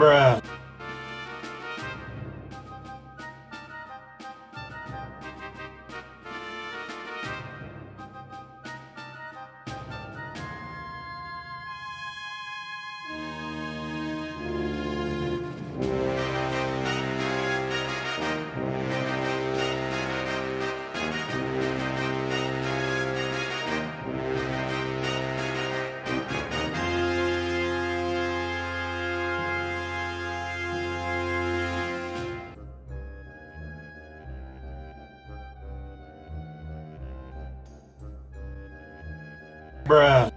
Bruh. Bruh.